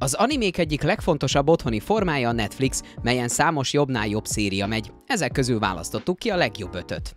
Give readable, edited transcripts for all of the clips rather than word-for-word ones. Az animék egyik legfontosabb otthoni formája a Netflix, melyen számos jobbnál jobb széria megy. Ezek közül választottuk ki a legjobb 5-öt.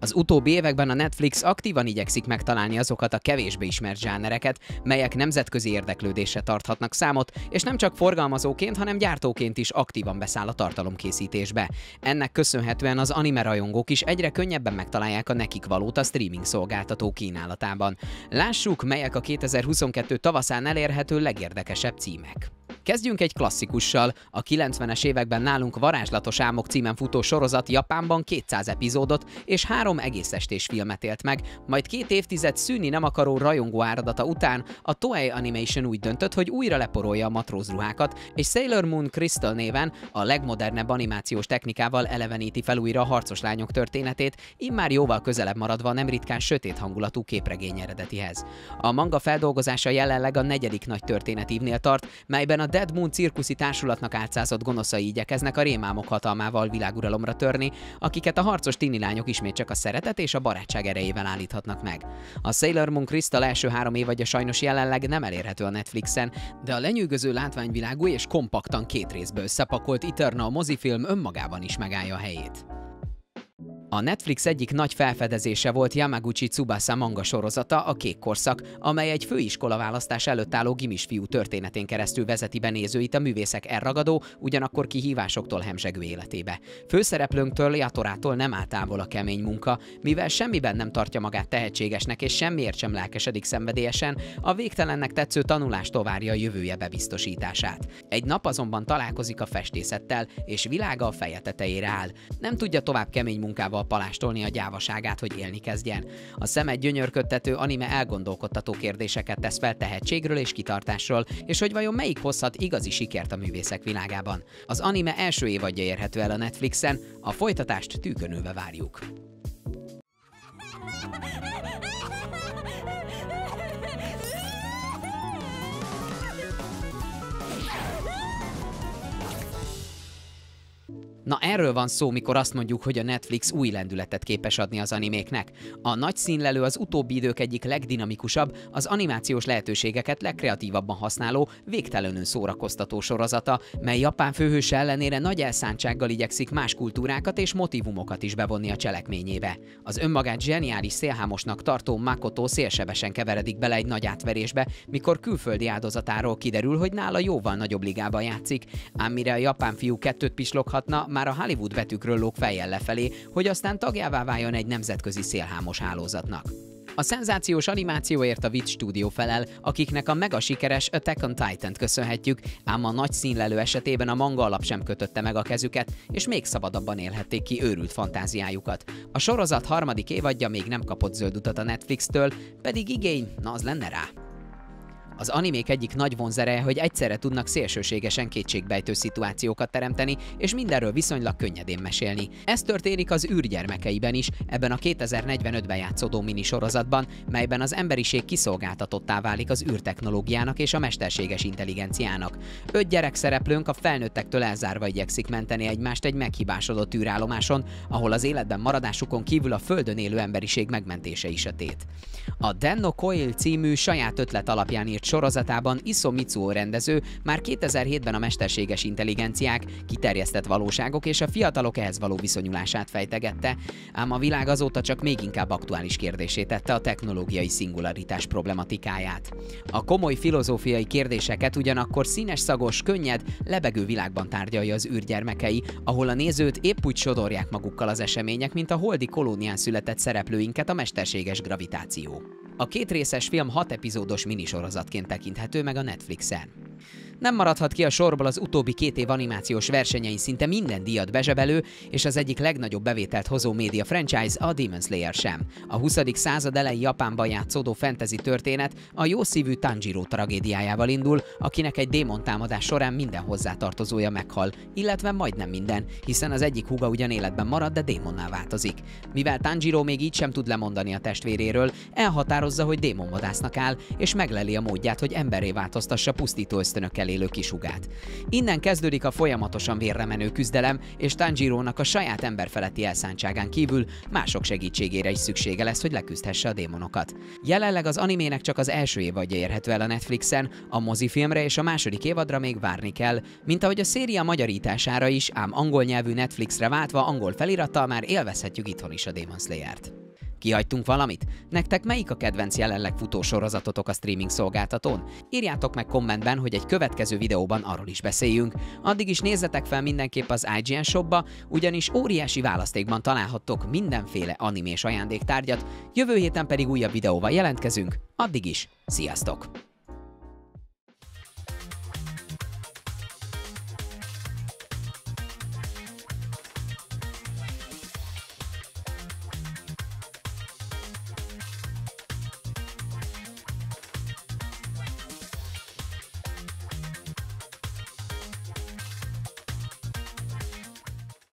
Az utóbbi években a Netflix aktívan igyekszik megtalálni azokat a kevésbé ismert zsánereket, melyek nemzetközi érdeklődésre tarthatnak számot, és nem csak forgalmazóként, hanem gyártóként is aktívan beszáll a tartalomkészítésbe. Ennek köszönhetően az anime rajongók is egyre könnyebben megtalálják a nekik valót a streaming szolgáltató kínálatában. Lássuk, melyek a 2022 tavaszán elérhető legérdekesebb címek. Kezdjünk egy klasszikussal. A 90-es években nálunk Varázslatos Álmok címen futó sorozat Japánban 200 epizódot és 3 egész estés filmet élt meg, majd 2 évtized szűni nem akaró rajongó áradata után a Toei Animation úgy döntött, hogy újra leporolja a matrózruhákat, és Sailor Moon Crystal néven a legmodernebb animációs technikával eleveníti fel újra a harcos lányok történetét, immár jóval közelebb maradva nem ritkán sötét hangulatú képregény eredetihez. A manga feldolgozása jelenleg a 4. nagy történetívnél tart, melyben a Dead Moon cirkuszi társulatnak álcázott gonoszai igyekeznek a rémálmok hatalmával világuralomra törni, akiket a harcos tini lányok ismét csak a szeretet és a barátság erejével állíthatnak meg. A Sailor Moon Crystal első 3 évadja sajnos jelenleg nem elérhető a Netflixen, de a lenyűgöző látványvilágú és kompaktan 2 részből összepakolt Eternal mozifilm önmagában is megállja a helyét. A Netflix egyik nagy felfedezése volt Yamaguchi Tsubasa manga sorozata, a Kék korszak, amely egy főiskolaválasztás előtt álló gimis fiú történetén keresztül vezeti be nézőit a művészek elragadó, ugyanakkor kihívásoktól hemzsegő életébe. Főszereplőnktől, Jatorától nem áll távol a kemény munka, mivel semmiben nem tartja magát tehetségesnek és semmiért sem lelkesedik szenvedélyesen, a végtelennek tetsző tanulástól várja a jövője bebiztosítását. Egy nap azonban találkozik a festészettel, és világa a feje tetejére áll. Nem tudja tovább kemény munkával palástolni a gyávaságát, hogy élni kezdjen. A szemet gyönyörködtető anime elgondolkodtató kérdéseket tesz fel tehetségről és kitartásról, és hogy vajon melyik hozhat igazi sikert a művészek világában. Az anime első évadja érhető el a Netflixen, a folytatást tűkönülve várjuk. Na, erről van szó, mikor azt mondjuk, hogy a Netflix új lendületet képes adni az animéknek. A Nagy színlelő az utóbbi idők egyik legdinamikusabb, az animációs lehetőségeket legkreatívabban használó, végtelenül szórakoztató sorozata, mely japán főhőse ellenére nagy elszántsággal igyekszik más kultúrákat és motivumokat is bevonni a cselekményébe. Az önmagát zseniális szélhámosnak tartó Makoto szélsebesen keveredik bele egy nagy átverésbe, mikor külföldi áldozatáról kiderül, hogy nála jóval nagyobb ligában játszik, ám mire a japán fiú 2-t pisloghatna, már a Hollywood betűkről lóg fejjel lefelé, hogy aztán tagjává váljon egy nemzetközi szélhámos hálózatnak. A szenzációs animációért a Wit Studio felel, akiknek a mega sikeres Attack on Titan-t köszönhetjük, ám a Nagy színlelő esetében a manga alap sem kötötte meg a kezüket, és még szabadabban élhették ki őrült fantáziájukat. A sorozat 3. évadja még nem kapott zöld utat a Netflix-től, pedig igény, na az lenne rá. Az animék egyik nagy vonzereje, hogy egyszerre tudnak szélsőségesen kétségbejtő szituációkat teremteni, és mindenről viszonylag könnyedén mesélni. Ez történik az Űr gyermekeiben is, ebben a 2045-ben játszódó minisorozatban, melyben az emberiség kiszolgáltatottá válik az űrtechnológiának és a mesterséges intelligenciának. 5 gyerek szereplőnk a felnőttektől elzárva igyekszik menteni egymást egy meghibásodott űrállomáson, ahol az életben maradásukon kívül a Földön élő emberiség megmentése is a tét. A Denno Coil című saját ötlet alapján írt sorozatában Isso Mitsuo rendező már 2007-ben a mesterséges intelligenciák, kiterjesztett valóságok és a fiatalok ehhez való viszonyulását fejtegette, ám a világ azóta csak még inkább aktuális kérdését tette a technológiai szingularitás problematikáját. A komoly filozófiai kérdéseket ugyanakkor színes, szagos, könnyed, lebegő világban tárgyalja az Űrgyermekei, ahol a nézőt épp úgy sodorják magukkal az események, mint a holdi kolónián született szereplőinket a mesterséges gravitáció. A 2 részes film 6 epizódos minisorozatként tekinthető meg a Netflixen. Nem maradhat ki a sorból az utóbbi 2 év animációs versenyein szinte minden díjat bezsebelő, és az egyik legnagyobb bevételt hozó média franchise, a Demon Slayer sem. A 20. század elején Japánban játszódó fantasy történet a jószívű Tanjiro tragédiájával indul, akinek egy démon támadás során minden hozzátartozója meghal, illetve majdnem minden, hiszen az egyik húga ugyan életben marad, de démonná változik. Mivel Tanjiro még így sem tud lemondani a testvéréről, elhatározza, hogy démonvadásznak áll, és megleli a módját, hogy emberré változtassa pusztító ösztönökkel felé löki sugát. Innen kezdődik a folyamatosan vérre menő küzdelem, és Tanjirónak a saját emberfeletti elszántságán kívül mások segítségére is szüksége lesz, hogy leküzdhesse a démonokat. Jelenleg az animének csak az első évadja érhető el a Netflixen, a mozifilmre és a második évadra még várni kell, mint ahogy a széria magyarítására is, ám angol nyelvű Netflixre váltva angol felirattal már élvezhetjük itthon is a Demon Slayert. Kihagytunk valamit? Nektek melyik a kedvenc jelenleg futó sorozatotok a streaming szolgáltatón? Írjátok meg kommentben, hogy egy következő videóban arról is beszéljünk. Addig is nézzetek fel mindenképp az IGN shopba, ugyanis óriási választékban találhattok mindenféle animés ajándéktárgyat, jövő héten pedig újabb videóval jelentkezünk, addig is, sziasztok!